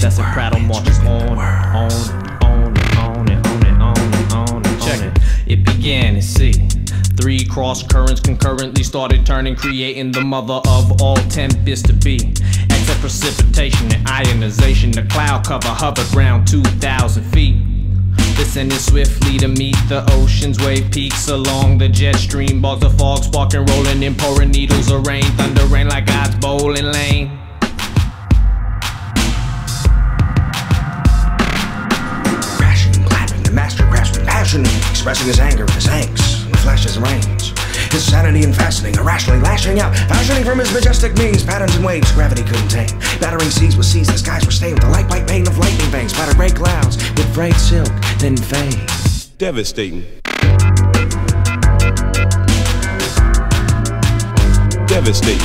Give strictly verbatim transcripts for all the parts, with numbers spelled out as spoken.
Professor Prattle marches on, on, on, on, and on, and on, and on, and check it. It began at sea. Three cross currents concurrently started turning, creating the mother of all tempests to be. Except precipitation and ionization, the cloud cover hovered round two thousand feet. Descending swiftly to meet the ocean's wave peaks along the jet stream. Bogs of fog sparking, rolling in pouring needles of rain, thunder rain like God's bowling lane. Crashing, clapping, the master grasping passion, expressing his anger and his angst, and the flashes and rains. His sanity and fastening, irrationally lashing out, fashioning from his majestic means patterns and waves gravity couldn't tame. Battering seas with seas, the skies were stained with the light white pain of lightning bangs, batter gray clouds with frayed silk, then fade. Devastating. Devastating.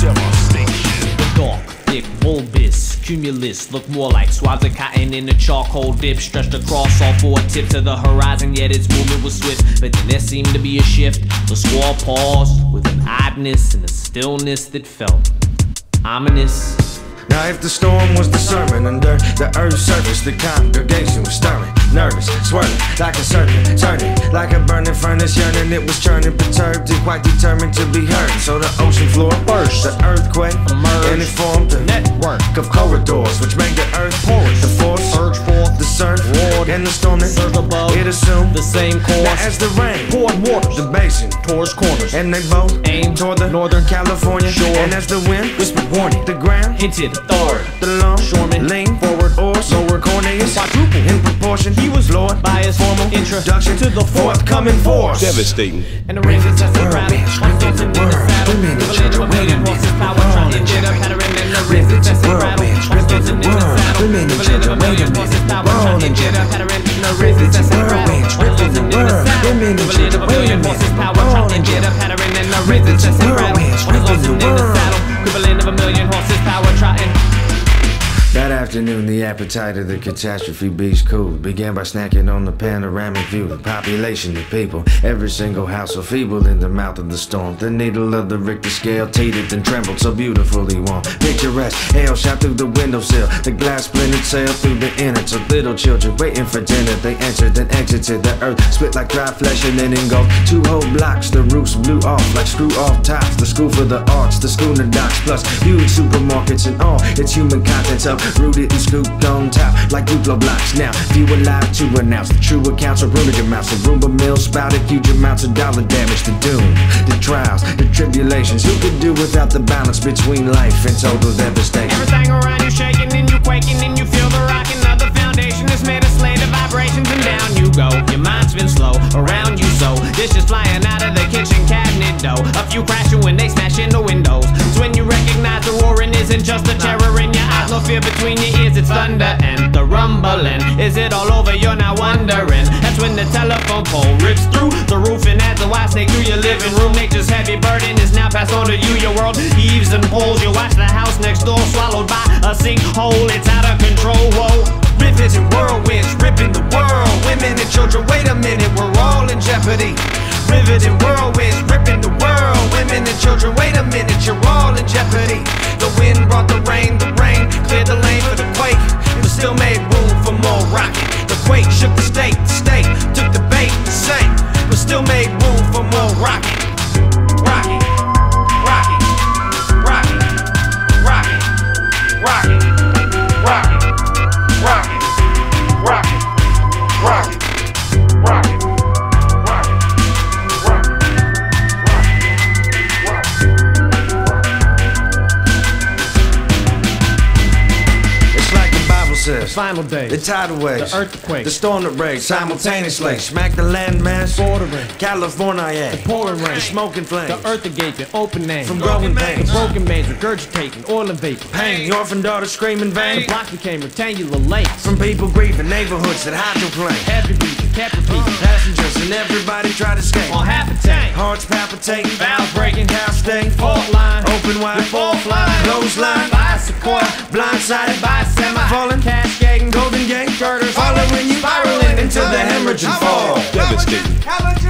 Devastating. The dark, thick bulbous cumulus look more like swabs of cotton in a charcoal dip, stretched across all four tips of the horizon, yet its movement was swift. But then there seemed to be a shift. The squall paused with an oddness and a stillness that felt ominous. Now if the storm was the sermon under the earth's surface, the congregation was stirring, nervous, swirling, like a serpent, turning, like a burning furnace yearning. It was churning, perturbed and quite determined to be heard. So the ocean floor burst, the earthquake emerged, and it formed a network of corridors which made the earth porous. The force surged forth, the surf roared, and the storm that surged above, it assumed the same course. Now as the rain poured waters, the basin towards corners, and they both aimed toward the northern California shore. And as the wind whispered warning, the ground hinted authority. The longshoreman leaned forward, or lower corneas quadruple in proportion. He was lured by his formal introduction to the forthcoming force. Devastating. And the rains that touched the ground, transformed into the saddle. Women and children waiting for his power, trying to get up, pattering in the rains that touched the ground, transformed into the saddle. Women and children waiting for his power, trying to get up, pattering in the rains that touched the ground, transformed into the saddle. Women and children waiting for his power, trying to get up, pattering in the rains that touched the ground, transformed into the saddle. Equivalent of a million horses power trotting. That afternoon, the appetite of the catastrophe beast cooled. Began by snacking on the panoramic view, the population of people, every single household feeble in the mouth of the storm. The needle of the Richter scale teetered and trembled, so beautifully warm. Picturesque hail shot through the windowsill, the glass splintered sail through the innards of little children waiting for dinner. They entered and exited the earth, split like dry flesh and then engulfed two whole blocks. The roofs blew off like screw off tops. The school for the arts, the schooner docks, plus huge supermarkets and all its human contents up. Rooted and scooped on top like Duplo blocks. Now, few alive to announce the true accounts of ruined amounts. The rumor mill spouted huge amounts of dollar damage. The doom, the trials, the tribulations. Who could do without the balance between life and total devastation? Everything around you shaking and you quaking, and you feel the rocking of the foundation is made of slate of vibrations. And down you go, your mind's been slow around you, so dishes flying out of the kitchen cabinet dough. A few crashing when they smash into windows. It's when you recognize the roaring isn't just a terror in your eyes, no fear between your ears, it's thunder and the rumbling. Is it all over? You're not wondering. That's when the telephone pole rips through the roof and adds a wide snake through your living room. Nature's heavy burden is now passed on to you. Your world heaves and pulls. You watch the house next door swallowed by a sinkhole. It's out of control. Whoa. Rivers and whirlwinds ripping the world. Women and children, wait a minute, we're all in jeopardy. Rivers and whirlwinds ripping the world. Women and children, wait a minute, you're all in jeopardy. The wind brought the rain, the rain cleared the lane for the quake, but still made room for more rocking. The quake shook the state, the state took the bait, the same, but still made room for more rocking. Rocking, rocking, rocking, rocking, rocking, rocking. Rock it, rock it, rock it, rock it, rock it, rock it, rock it. It's like the Bible says, final days, the tidal waves, the earthquake, the storm that raged simultaneously, smack the landmass, bordering California, the pouring rain, the smoking flames, the earth agape, open name, from growing pains, broken mains, regurgitating, oil and vapor, pain, the orphan daughter screaming vain, the blocks became rectangular lakes, from people grieving, neighborhoods that hydroplane, every beacon, kept repeating, passengers and everybody tried to escape, on half a tank, hearts palpitating, valves breaking, down state, fault line, open wide, fall flying, close line, by a sequoia, blindsided by a semi, falling, cascading, golden gate, girders, following you, spiraling until the hemorrhage and fall. Devastating.